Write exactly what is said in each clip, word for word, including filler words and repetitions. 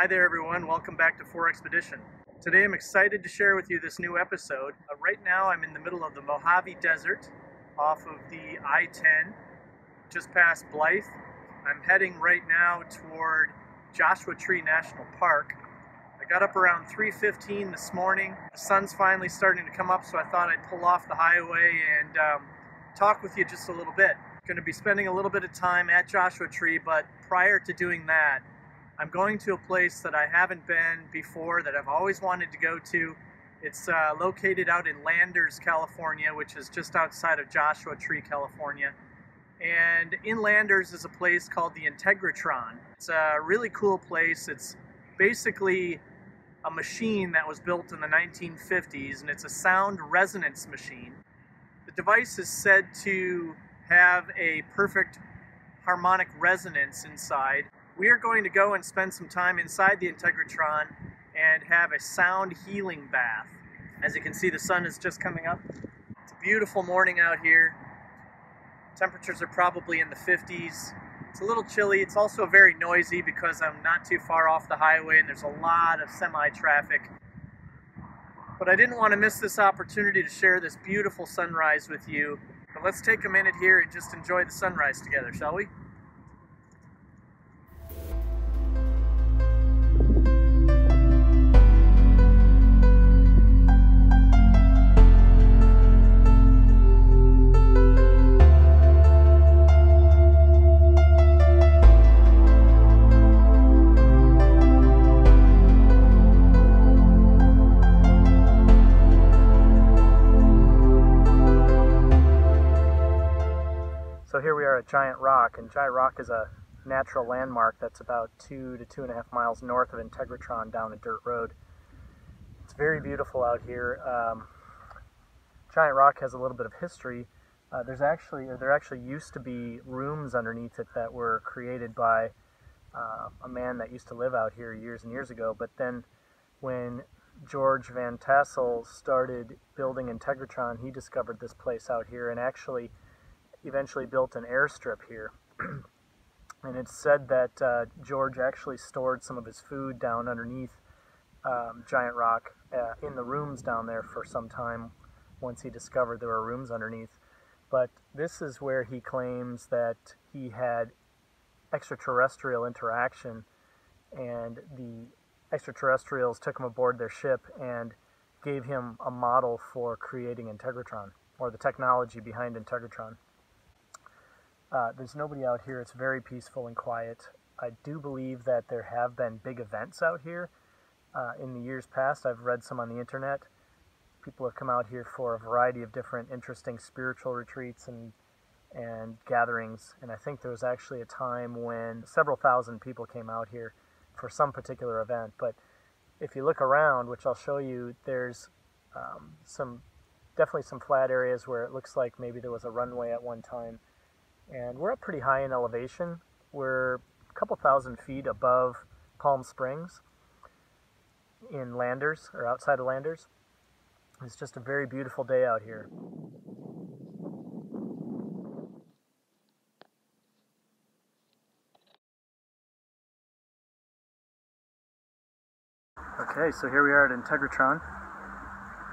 Hi there everyone, welcome back to four Xpedition. Today I'm excited to share with you this new episode. Uh, right now I'm in the middle of the Mojave Desert off of the I ten, just past Blythe. I'm heading right now toward Joshua Tree National Park. I got up around three fifteen this morning. The sun's finally starting to come up, so I thought I'd pull off the highway and um, talk with you just a little bit. Going to be spending a little bit of time at Joshua Tree, but prior to doing that, I'm going to a place that I haven't been before that I've always wanted to go to. It's uh, located out in Landers, California, which is just outside of Joshua Tree, California. And in Landers is a place called the Integratron. It's a really cool place. It's basically a machine that was built in the nineteen fifties, and it's a sound resonance machine. The device is said to have a perfect harmonic resonance inside. We are going to go and spend some time inside the Integratron and have a sound healing bath. As you can see, the sun is just coming up. It's a beautiful morning out here. Temperatures are probably in the fifties. It's a little chilly. It's also very noisy because I'm not too far off the highway and there's a lot of semi-traffic. But I didn't want to miss this opportunity to share this beautiful sunrise with you. But let's take a minute here and just enjoy the sunrise together, shall we? Giant Rock, and Giant Rock is a natural landmark that's about two to two and a half miles north of Integratron down a dirt road. It's very beautiful out here. Um, Giant Rock has a little bit of history. Uh, there's actually, or there actually used to be rooms underneath it that were created by uh, a man that used to live out here years and years ago, but then when George Van Tassel started building Integratron, he discovered this place out here and actually eventually built an airstrip here. And it's said that uh, George actually stored some of his food down underneath um, Giant Rock uh, in the rooms down there for some time once he discovered there were rooms underneath. But this is where he claims that he had extraterrestrial interaction, and the extraterrestrials took him aboard their ship and gave him a model for creating Integratron, or the technology behind Integratron. Uh, there's nobody out here. It's very peaceful and quiet. I do believe that there have been big events out here uh, in the years past. I've read some on the internet. People have come out here for a variety of different interesting spiritual retreats and and gatherings. And I think there was actually a time when several thousand people came out here for some particular event. But if you look around, which I'll show you, there's um, some definitely some flat areas where it looks like maybe there was a runway at one time. And we're up pretty high in elevation. We're a couple thousand feet above Palm Springs in Landers, or outside of Landers. It's just a very beautiful day out here. Okay, so here we are at Integratron.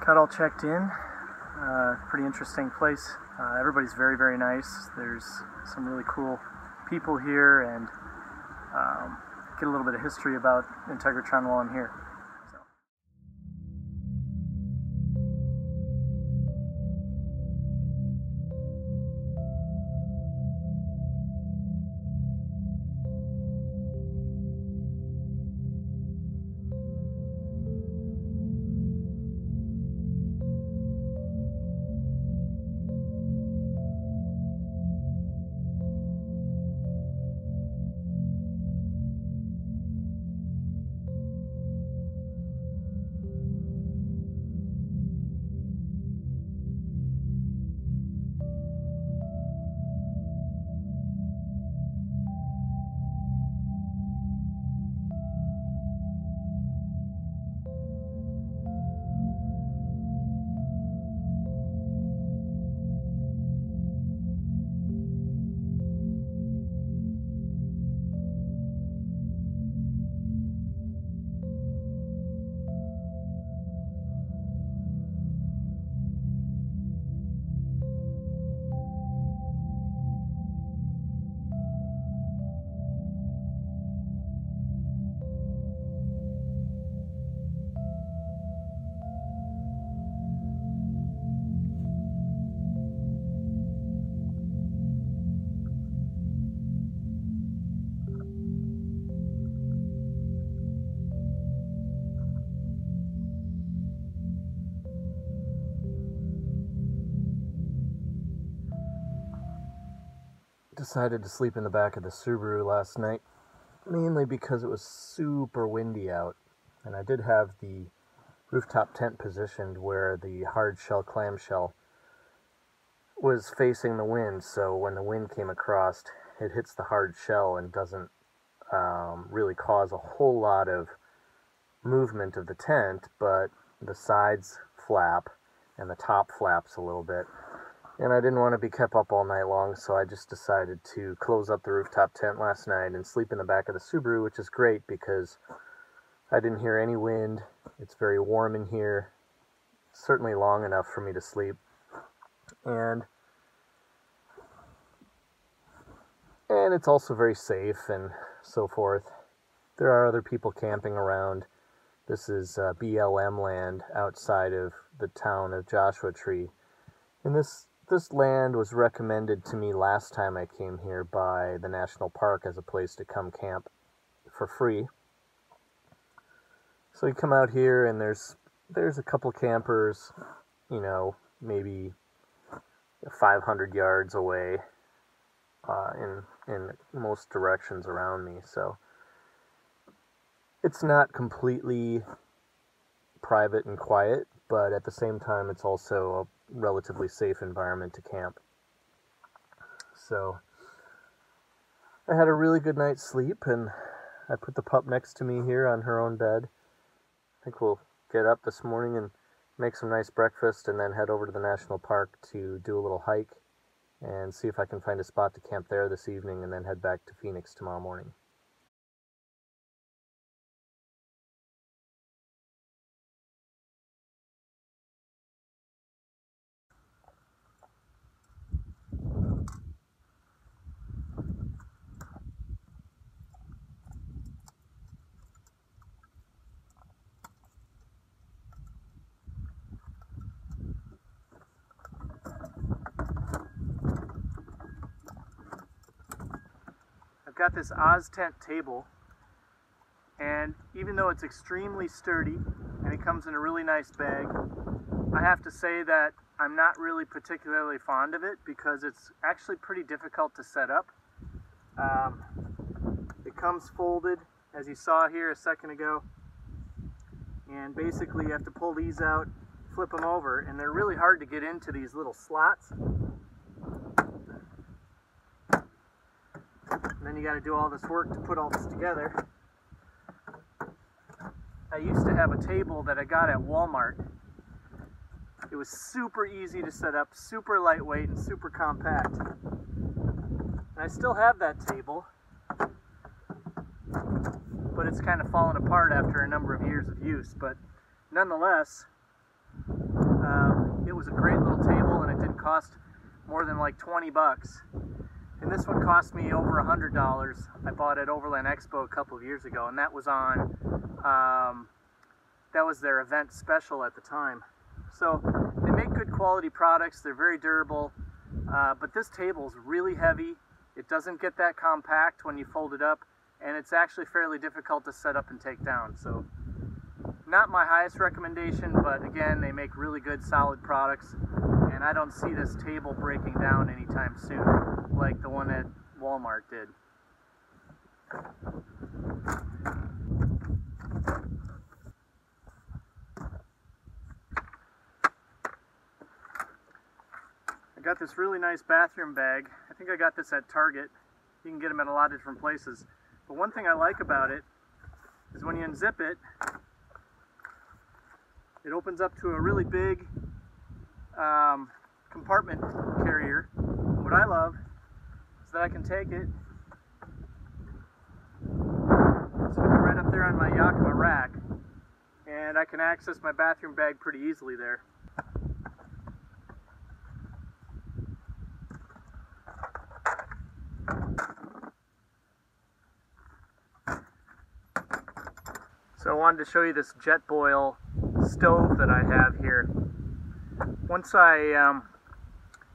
Got all checked in. Uh, pretty interesting place. Uh, everybody's very, very nice. There's some really cool people here, and um, get a little bit of history about Integratron while I'm here. decided to sleep in the back of the Subaru last night, mainly because it was super windy out, and I did have the rooftop tent positioned where the hard shell clamshell was facing the wind, so when the wind came across, it hits the hard shell and doesn't um, really cause a whole lot of movement of the tent, but the sides flap and the top flaps a little bit. And I didn't want to be kept up all night long, so I just decided to close up the rooftop tent last night and sleep in the back of the Subaru, which is great because I didn't hear any wind. It's very warm in here, certainly long enough for me to sleep. And and it's also very safe and so forth. There are other people camping around. This is uh, B L M land outside of the town of Joshua Tree. And this, this land was recommended to me last time I came here by the National Park as a place to come camp for free. So you come out here and there's, there's a couple campers, you know, maybe five hundred yards away uh, in, in most directions around me, so it's not completely private and quiet, but at the same time, it's also a relatively safe environment to camp. So I had a really good night's sleep, and I put the pup next to me here on her own bed. I think we'll get up this morning and make some nice breakfast and then head over to the national park to do a little hike and see if I can find a spot to camp there this evening and then head back to Phoenix tomorrow morning. Got this OzTent table, and even though it's extremely sturdy and it comes in a really nice bag, I have to say that I'm not really particularly fond of it because it's actually pretty difficult to set up. Um, it comes folded, as you saw here a second ago, and basically you have to pull these out, flip them over, and they're really hard to get into these little slots. Then you got to do all this work to put all this together. I used to have a table that I got at Walmart. It was super easy to set up, super lightweight and super compact. And I still have that table, but it's kind of fallen apart after a number of years of use. But nonetheless, um, it was a great little table, and it didn't cost more than like twenty bucks. And this one cost me over a hundred dollars. I bought at Overland Expo a couple of years ago, and that was on, um, that was their event special at the time. So they make good quality products, they're very durable, uh, but this table's really heavy. It doesn't get that compact when you fold it up, and it's actually fairly difficult to set up and take down. So not my highest recommendation, but again, they make really good solid products, and I don't see this table breaking down anytime soon, like the one at Walmart did. I got this really nice bathroom bag. I think I got this at Target. You can get them at a lot of different places. But one thing I like about it is when you unzip it, it opens up to a really big um, compartment carrier. What I love that I can take it, so right up there on my Yakima rack, and I can access my bathroom bag pretty easily there. So I wanted to show you this Jetboil stove that I have here. Once I um,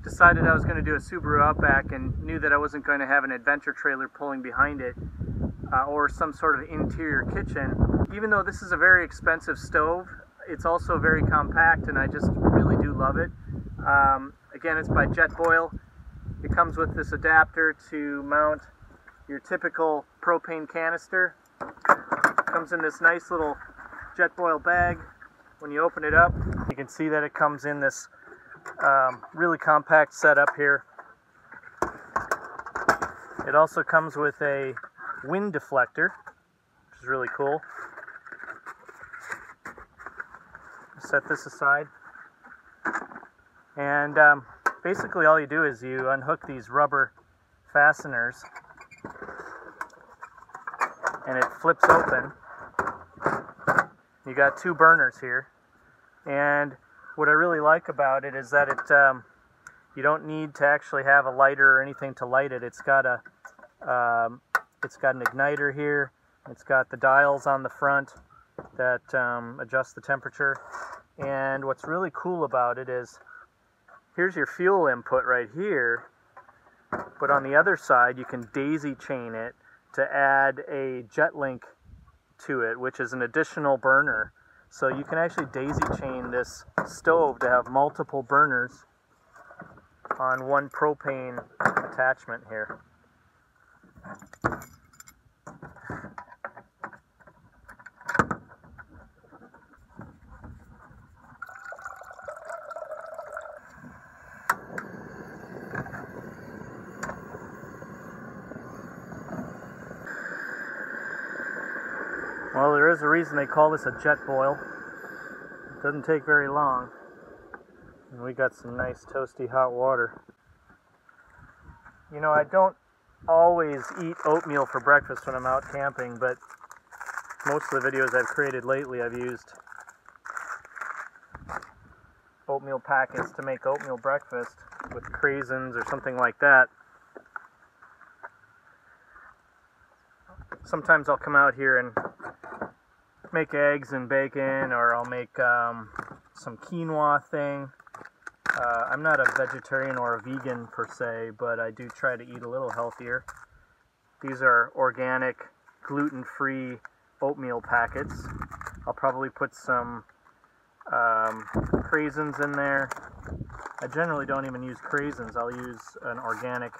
decided I was going to do a Subaru Outback and knew that I wasn't going to have an adventure trailer pulling behind it uh, or some sort of interior kitchen. Even though this is a very expensive stove, it's also very compact, and I just really do love it. Um, again, it's by Jetboil. It comes with this adapter to mount your typical propane canister. Comes in this nice little Jetboil bag. When you open it up, you can see that it comes in this um, really compact setup here. It also comes with a wind deflector, which is really cool. Set this aside. And um, basically all you do is you unhook these rubber fasteners and it flips open. You got two burners here, and what I really like about it is that it um, you don't need to actually have a lighter or anything to light it. It's got a um, it's got an igniter here. It's got the dials on the front that um, adjust the temperature. And what's really cool about it is here's your fuel input right here, but on the other side you can daisy chain it to add a JetLink to it, which is an additional burner. So you can actually daisy chain this stove to have multiple burners on one propane attachment here. Well, there is a reason they call this a Jetboil. It doesn't take very long. And we got some nice toasty hot water. You know, I don't always eat oatmeal for breakfast when I'm out camping, but most of the videos I've created lately I've used oatmeal packets to make oatmeal breakfast with craisins or something like that. Sometimes I'll come out here and make eggs and bacon, or I'll make um, some quinoa thing. Uh, I'm not a vegetarian or a vegan per se, but I do try to eat a little healthier. These are organic, gluten-free oatmeal packets. I'll probably put some um, craisins in there. I generally don't even use craisins. I'll use an organic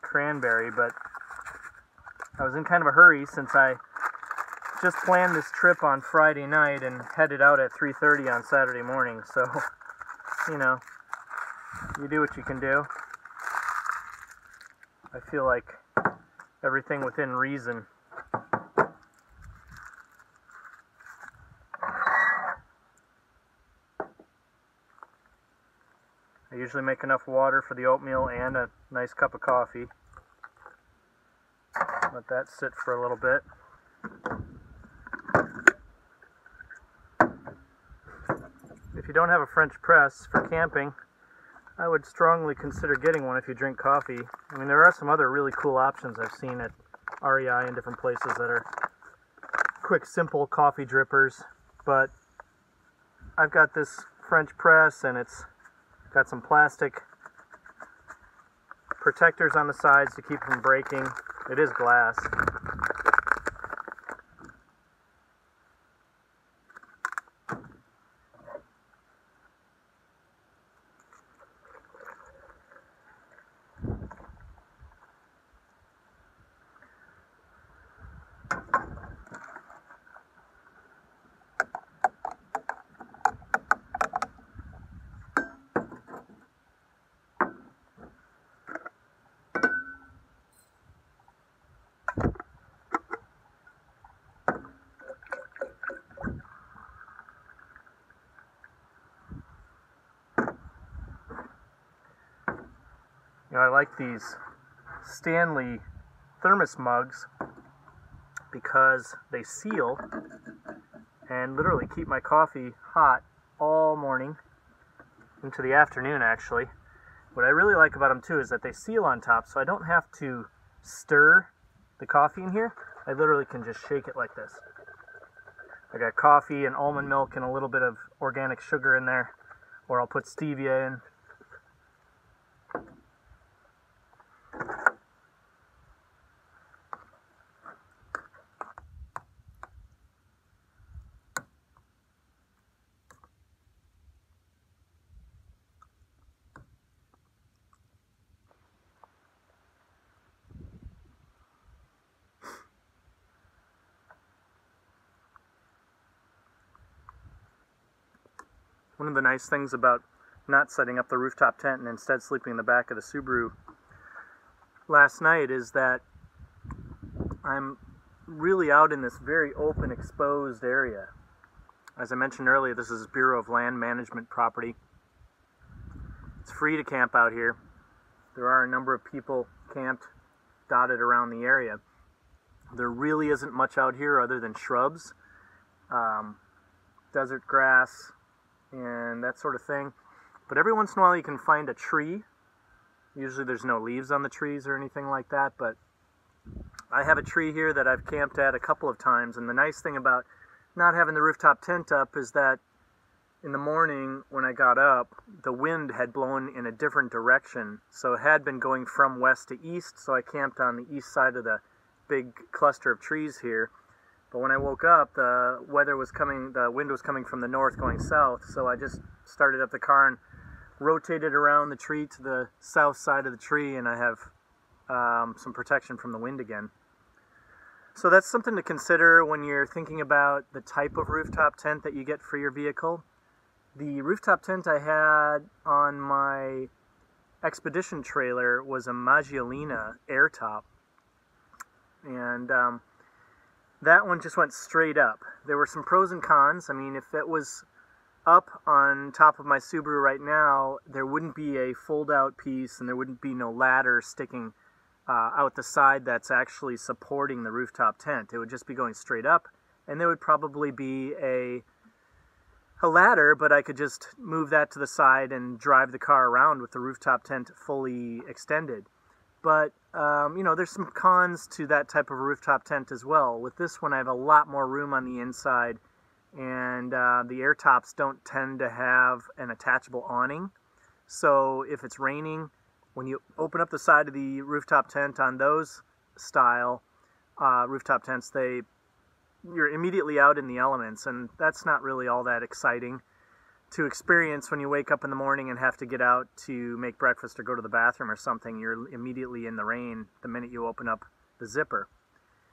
cranberry, but I was in kind of a hurry since I just planned this trip on Friday night and headed out at three thirty on Saturday morning, so, you know, you do what you can do. I feel like everything within reason. I usually make enough water for the oatmeal and a nice cup of coffee. Let that sit for a little bit. If you don't have a French press for camping, I would strongly consider getting one if you drink coffee. I mean, there are some other really cool options I've seen at R E I and different places that are quick, simple coffee drippers, but I've got this French press and it's got some plastic protectors on the sides to keep from breaking. It is glass. You know, I like these Stanley thermos mugs because they seal and literally keep my coffee hot all morning into the afternoon, actually. What I really like about them, too, is that they seal on top, so I don't have to stir the coffee in here. I literally can just shake it like this. I got coffee and almond milk and a little bit of organic sugar in there, or I'll put stevia in. One of the nice things about not setting up the rooftop tent and instead sleeping in the back of the Subaru last night is that I'm really out in this very open, exposed area. As I mentioned earlier, this is Bureau of Land Management property. It's free to camp out here. There are a number of people camped dotted around the area. There really isn't much out here other than shrubs, um, desert grass, and that sort of thing. But every once in a while you can find a tree. Usually there's no leaves on the trees or anything like that, but I have a tree here that I've camped at a couple of times, and the nice thing about not having the rooftop tent up is that in the morning when I got up, the wind had blown in a different direction, so it had been going from west to east, so I camped on the east side of the big cluster of trees here. But when I woke up, the weather was coming, the wind was coming from the north going south, so I just started up the car and rotated around the tree to the south side of the tree, and I have um, some protection from the wind again. So that's something to consider when you're thinking about the type of rooftop tent that you get for your vehicle. The rooftop tent I had on my Expedition trailer was a Magiolina Airtop, and um, that one just went straight up. There were some pros and cons. I mean, if it was up on top of my Subaru right now, there wouldn't be a fold-out piece, and there wouldn't be no ladder sticking Uh, out the side that's actually supporting the rooftop tent. It would just be going straight up, and there would probably be a a ladder, but I could just move that to the side and drive the car around with the rooftop tent fully extended. But um, you know, there's some cons to that type of rooftop tent as well. With this one, I have a lot more room on the inside, and uh, the air tops don't tend to have an attachable awning, so if it's raining, when you open up the side of the rooftop tent on those style uh, rooftop tents, they you're immediately out in the elements, and that's not really all that exciting to experience when you wake up in the morning and have to get out to make breakfast or go to the bathroom or something. You're immediately in the rain the minute you open up the zipper.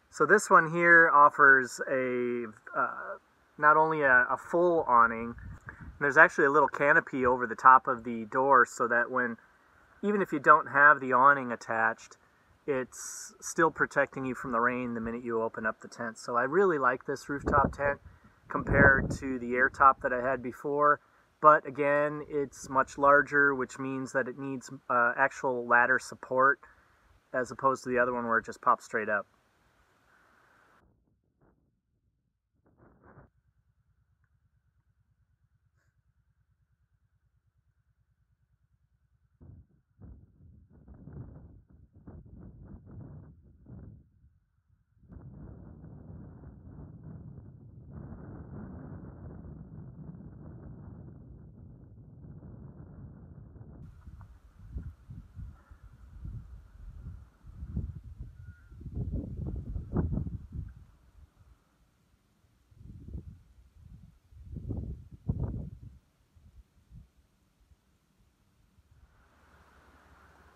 So this one here offers a uh, not only a, a full awning, there's actually a little canopy over the top of the door, so that when even if you don't have the awning attached, it's still protecting you from the rain the minute you open up the tent. So I really like this rooftop tent compared to the Airtop that I had before. But again, it's much larger, which means that it needs uh, actual ladder support as opposed to the other one where it just pops straight up.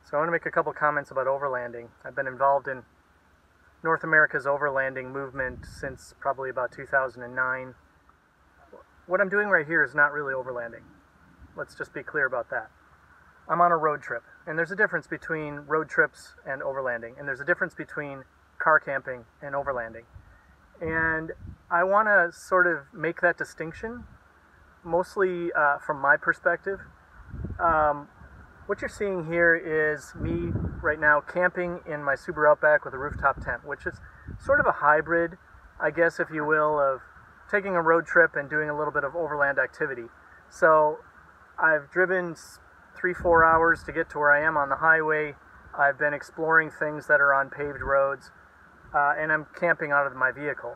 So I want to make a couple comments about overlanding. I've been involved in North America's overlanding movement since probably about two thousand nine. What I'm doing right here is not really overlanding. Let's just be clear about that. I'm on a road trip, and there's a difference between road trips and overlanding, and there's a difference between car camping and overlanding. And I want to sort of make that distinction, mostly uh, from my perspective. Um, What you're seeing here is me right now camping in my Subaru Outback with a rooftop tent, which is sort of a hybrid, I guess, if you will, of taking a road trip and doing a little bit of overland activity. So I've driven three, four hours to get to where I am on the highway. I've been exploring things that are on paved roads, uh, and I'm camping out of my vehicle.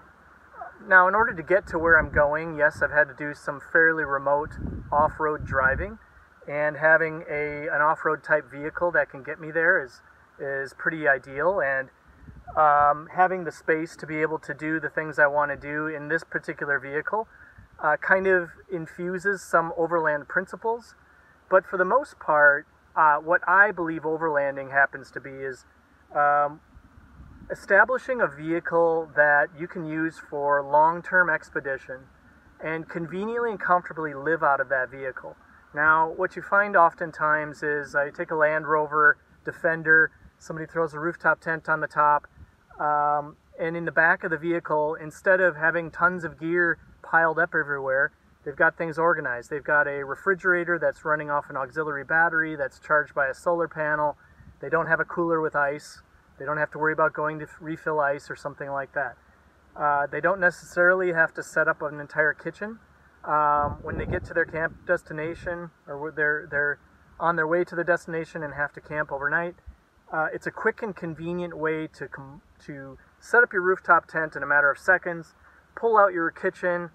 Now, in order to get to where I'm going, yes, I've had to do some fairly remote off-road driving, and having a an off-road type vehicle that can get me there is is pretty ideal, and um, having the space to be able to do the things I want to do in this particular vehicle uh, kind of infuses some overland principles. But for the most part, uh, what I believe overlanding happens to be is um, establishing a vehicle that you can use for long-term expedition and conveniently and comfortably live out of that vehicle. Now, what you find oftentimes is I uh, take a Land Rover, Defender, somebody throws a rooftop tent on the top, um, and in the back of the vehicle, instead of having tons of gear piled up everywhere, they've got things organized. They've got a refrigerator that's running off an auxiliary battery that's charged by a solar panel. They don't have a cooler with ice. They don't have to worry about going to refill ice or something like that. Uh, they don't necessarily have to set up an entire kitchen. Um, when they get to their camp destination, or they're, they're on their way to the destination and have to camp overnight, uh, it's a quick and convenient way to, com to set up your rooftop tent in a matter of seconds, pull out your kitchen,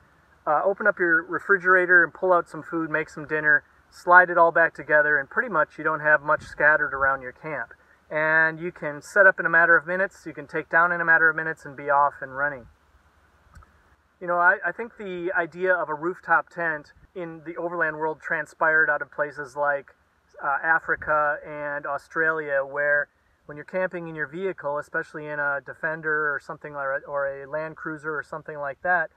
uh, open up your refrigerator and pull out some food, make some dinner, slide it all back together, and pretty much you don't have much scattered around your camp. And you can set up in a matter of minutes, you can take down in a matter of minutes and be off and running. You know, I, I think the idea of a rooftop tent in the overland world transpired out of places like uh, Africa and Australia, where when you're camping in your vehicle, especially in a Defender or something like, or a Land Cruiser or something like that,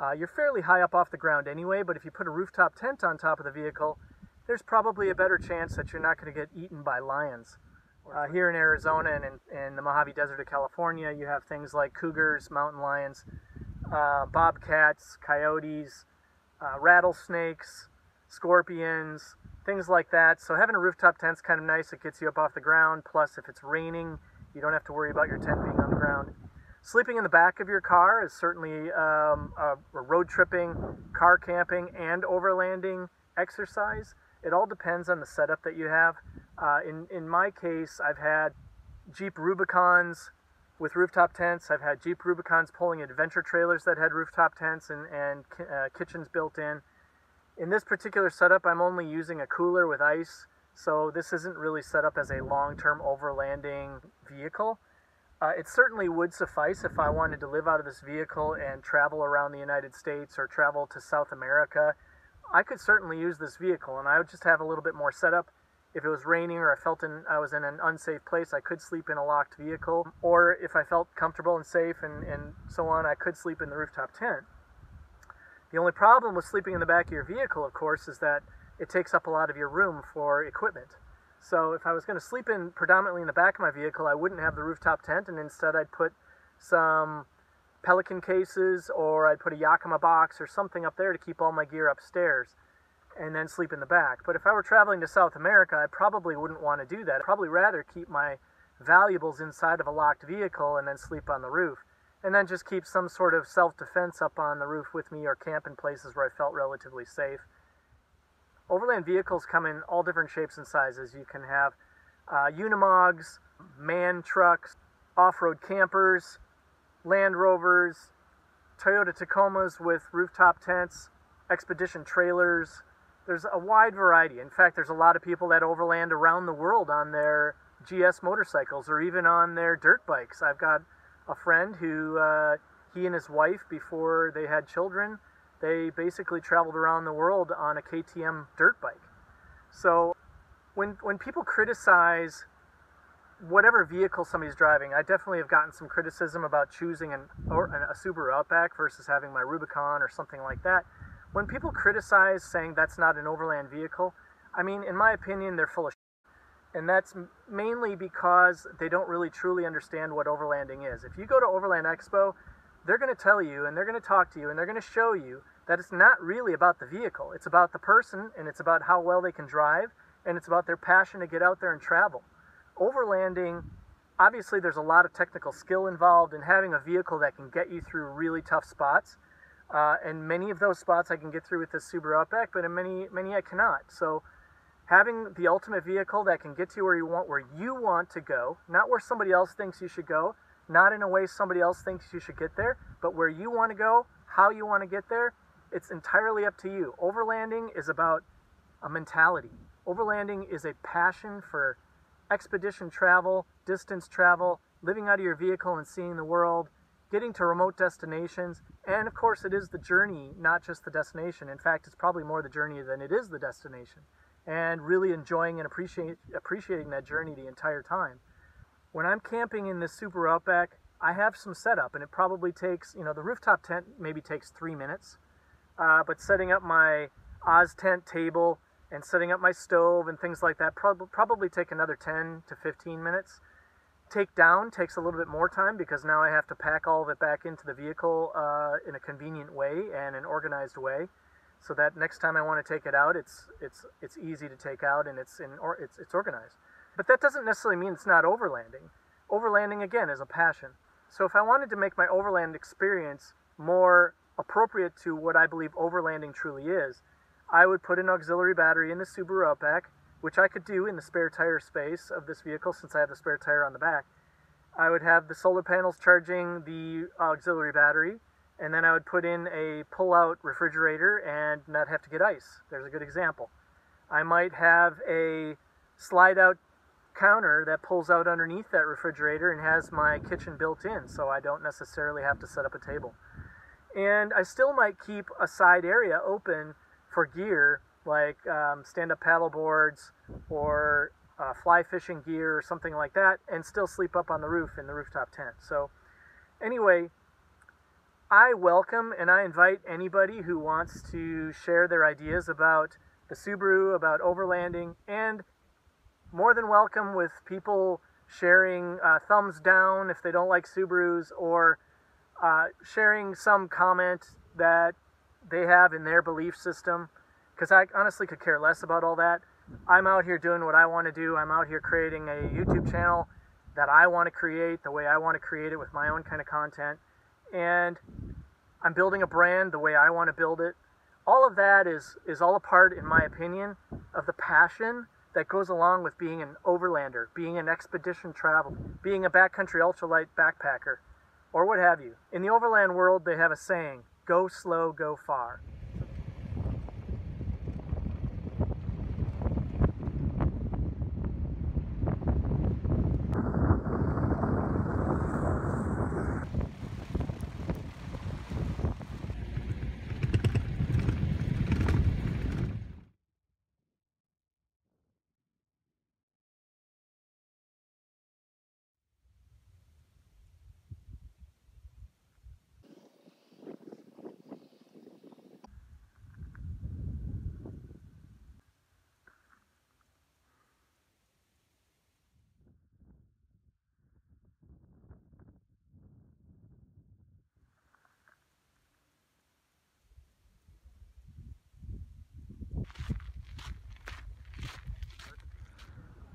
uh, you're fairly high up off the ground anyway, but if you put a rooftop tent on top of the vehicle, there's probably a better chance that you're not going to get eaten by lions. Uh, here in Arizona and in, in the Mojave Desert of California, you have things like cougars, mountain lions, Uh, bobcats, coyotes, uh, rattlesnakes, scorpions, things like that. So having a rooftop tent's kind of nice. It gets you up off the ground. Plus, if it's raining, you don't have to worry about your tent being on the ground. Sleeping in the back of your car is certainly um, a, a road tripping, car camping, and overlanding exercise. It all depends on the setup that you have. Uh, in, in my case, I've had Jeep Rubicons with rooftop tents. I've had Jeep Rubicons pulling adventure trailers that had rooftop tents and, and uh, kitchens built in. In this particular setup, I'm only using a cooler with ice, so this isn't really set up as a long-term overlanding vehicle. Uh, it certainly would suffice if I wanted to live out of this vehicle and travel around the United States or travel to South America. I could certainly use this vehicle, and I would just have a little bit more setup. If it was raining or I felt in, I was in an unsafe place, I could sleep in a locked vehicle. Or if I felt comfortable and safe and, and so on, I could sleep in the rooftop tent. The only problem with sleeping in the back of your vehicle, of course, is that it takes up a lot of your room for equipment. So if I was going to sleep in predominantly in the back of my vehicle, I wouldn't have the rooftop tent, and instead I'd put some Pelican cases, or I'd put a Yakima box or something up there to keep all my gear upstairs, and then sleep in the back. But if I were traveling to South America, I probably wouldn't want to do that. I'd probably rather keep my valuables inside of a locked vehicle and then sleep on the roof, and then just keep some sort of self-defense up on the roof with me, or camp in places where I felt relatively safe. Overland vehicles come in all different shapes and sizes. You can have uh, Unimogs, MAN trucks, off-road campers, Land Rovers, Toyota Tacomas with rooftop tents, Expedition trailers. There's a wide variety. In fact, there's a lot of people that overland around the world on their G S motorcycles or even on their dirt bikes. I've got a friend who, uh, he and his wife, before they had children, they basically traveled around the world on a K T M dirt bike. So when, when people criticize whatever vehicle somebody's driving, I definitely have gotten some criticism about choosing an, or a Subaru Outback versus having my Rubicon or something like that. When people criticize saying that's not an overland vehicle, I mean, in my opinion, they're full of shit. And that's mainly because they don't really truly understand what overlanding is. If you go to Overland Expo, they're going to tell you, and they're going to talk to you, and they're going to show you that it's not really about the vehicle. It's about the person, and it's about how well they can drive, and it's about their passion to get out there and travel. Overlanding, obviously there's a lot of technical skill involved in having a vehicle that can get you through really tough spots. Uh, and many of those spots I can get through with this Subaru Outback, but in many, many I cannot. So having the ultimate vehicle that can get you where you want, where you want to go, not where somebody else thinks you should go, not in a way somebody else thinks you should get there, but where you want to go, how you want to get there, it's entirely up to you. Overlanding is about a mentality. Overlanding is a passion for expedition travel, distance travel, living out of your vehicle and seeing the world, getting to remote destinations, and of course it is the journey, not just the destination. In fact, it's probably more the journey than it is the destination, and really enjoying and appreciate, appreciating that journey the entire time. When I'm camping in this Subaru Outback, I have some setup, and it probably takes, you know, the rooftop tent maybe takes three minutes. uh, but setting up my OzTent table and setting up my stove and things like that prob probably take another ten to fifteen minutes. Take down takes a little bit more time because now I have to pack all of it back into the vehicle uh, in a convenient way and an organized way, so that next time I want to take it out, it's it's it's easy to take out and it's in or it's it's organized. But that doesn't necessarily mean it's not overlanding. Overlanding again is a passion. So if I wanted to make my overland experience more appropriate to what I believe overlanding truly is, I would put an auxiliary battery in the Subaru Outback, which I could do in the spare tire space of this vehicle since I have the spare tire on the back. I would have the solar panels charging the auxiliary battery, and then I would put in a pull-out refrigerator and not have to get ice. There's a good example. I might have a slide-out counter that pulls out underneath that refrigerator and has my kitchen built in, so I don't necessarily have to set up a table. And I still might keep a side area open for gear, like um, stand-up paddle boards or uh, fly fishing gear or something like that, and still sleep up on the roof in the rooftop tent. So anyway, I welcome and I invite anybody who wants to share their ideas about the Subaru, about overlanding, and more than welcome with people sharing uh, thumbs down if they don't like Subarus, or uh, sharing some comment that they have in their belief system, because I honestly could care less about all that. I'm out here doing what I want to do. I'm out here creating a YouTube channel that I want to create the way I want to create it with my own kind of content. And I'm building a brand the way I want to build it. All of that is, is all a part, in my opinion, of the passion that goes along with being an overlander, being an expedition traveler, being a backcountry ultralight backpacker, or what have you. In the overland world, they have a saying, go slow, go far.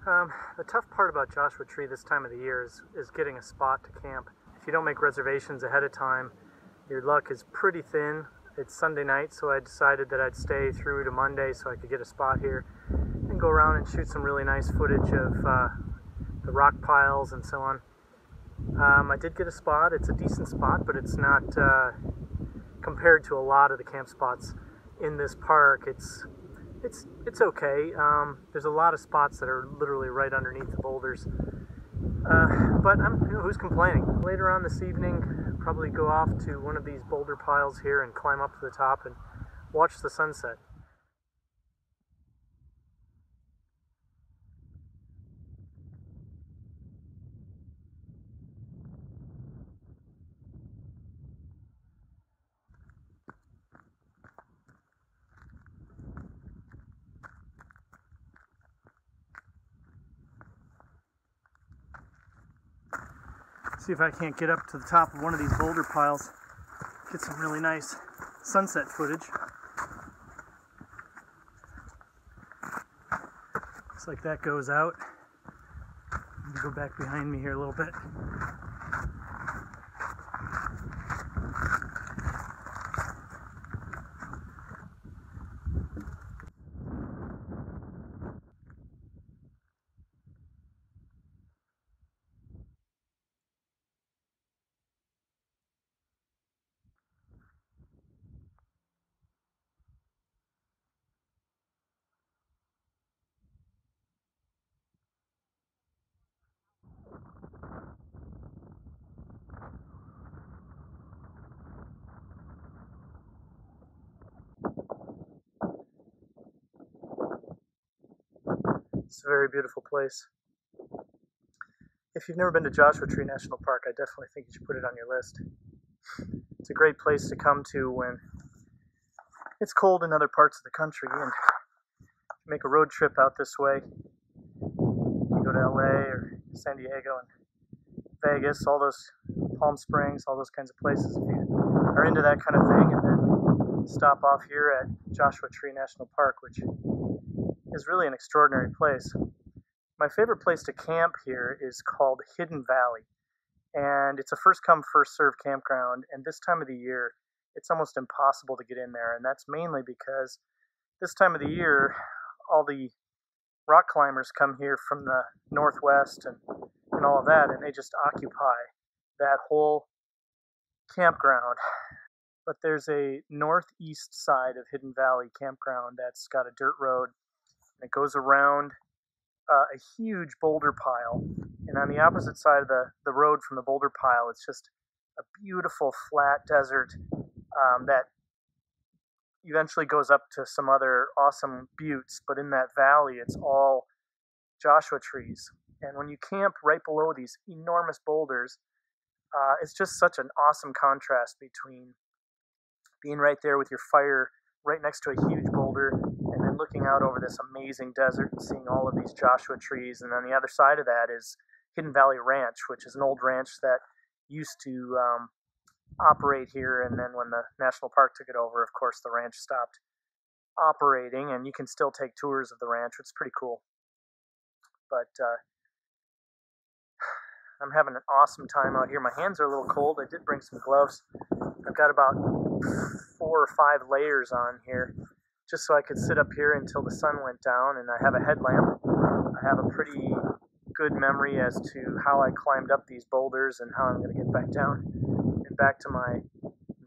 Um, the tough part about Joshua Tree this time of the year is, is getting a spot to camp. If you don't make reservations ahead of time, your luck is pretty thin. It's Sunday night, so I decided that I'd stay through to Monday so I could get a spot here and go around and shoot some really nice footage of uh, the rock piles and so on. Um, I did get a spot. It's a decent spot, but it's not uh, compared to a lot of the camp spots in this park. It's It's, it's okay. Um, there's a lot of spots that are literally right underneath the boulders. Uh, but I'm, who's complaining? Later on this evening, probably go off to one of these boulder piles here and climb up to the top and watch the sunset. See if I can't get up to the top of one of these boulder piles, get some really nice sunset footage. Looks like that goes out. I'm gonna go back behind me here a little bit. It's a very beautiful place. If you've never been to Joshua Tree National Park, I definitely think you should put it on your list. It's a great place to come to when it's cold in other parts of the country, and make a road trip out this way, you can go to L A or San Diego and Vegas, all those Palm Springs, all those kinds of places if you are into that kind of thing, and then stop off here at Joshua Tree National Park, which is really an extraordinary place. My favorite place to camp here is called Hidden Valley, and it's a first come first serve campground, and this time of the year it's almost impossible to get in there, and that's mainly because this time of the year all the rock climbers come here from the northwest and, and all of that, and they just occupy that whole campground. But there's a northeast side of Hidden Valley campground that's got a dirt road, and it goes around uh, a huge boulder pile, and on the opposite side of the, the road from the boulder pile, it's just a beautiful flat desert um, that eventually goes up to some other awesome buttes, but in that valley it's all Joshua trees. And when you camp right below these enormous boulders, uh, it's just such an awesome contrast between being right there with your fire right next to a huge boulder and then looking out over this amazing desert and seeing all of these Joshua trees. And on the other side of that is Hidden Valley Ranch, which is an old ranch that used to um, operate here, and then when the national park took it over, of course, the ranch stopped operating, and you can still take tours of the ranch, which is pretty cool. But uh, I'm having an awesome time out here. My hands are a little cold. I did bring some gloves. I've got about four or five layers on here just so I could sit up here until the sun went down, and I have a headlamp. I have a pretty good memory as to how I climbed up these boulders and how I'm going to get back down and back to my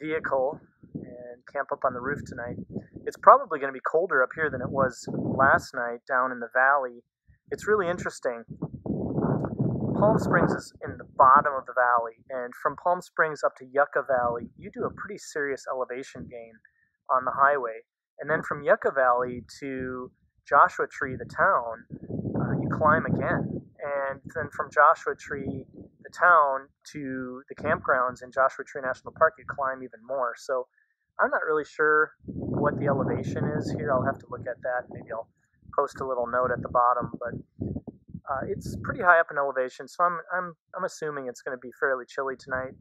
vehicle and camp up on the roof tonight. It's probably going to be colder up here than it was last night down in the valley. It's really interesting. Palm Springs is in the bottom of the valley, and from Palm Springs up to Yucca Valley, you do a pretty serious elevation gain on the highway. And then from Yucca Valley to Joshua Tree, the town, uh, you climb again. And then from Joshua Tree, the town, to the campgrounds in Joshua Tree National Park, you climb even more. So I'm not really sure what the elevation is here. I'll have to look at that. Maybe I'll post a little note at the bottom. But uh, it's pretty high up in elevation, so I'm, I'm, I'm assuming it's going to be fairly chilly tonight.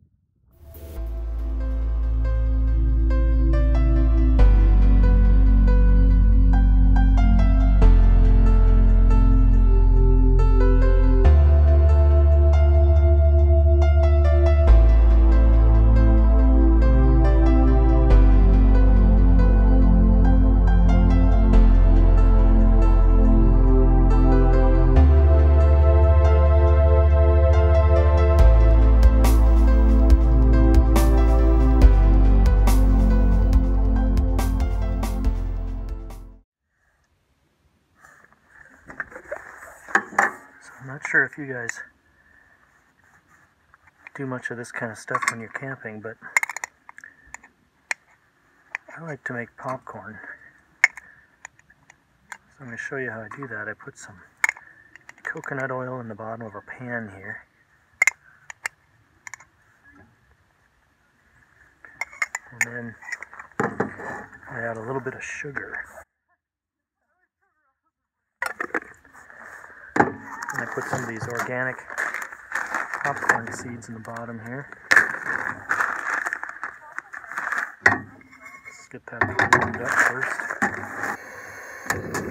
If you guys do much of this kind of stuff when you're camping, but I like to make popcorn, so I'm going to show you how I do that. I put some coconut oil in the bottom of a pan here, and then I add a little bit of sugar. I put some of these organic popcorn seeds in the bottom here. Let's get that warmed up first.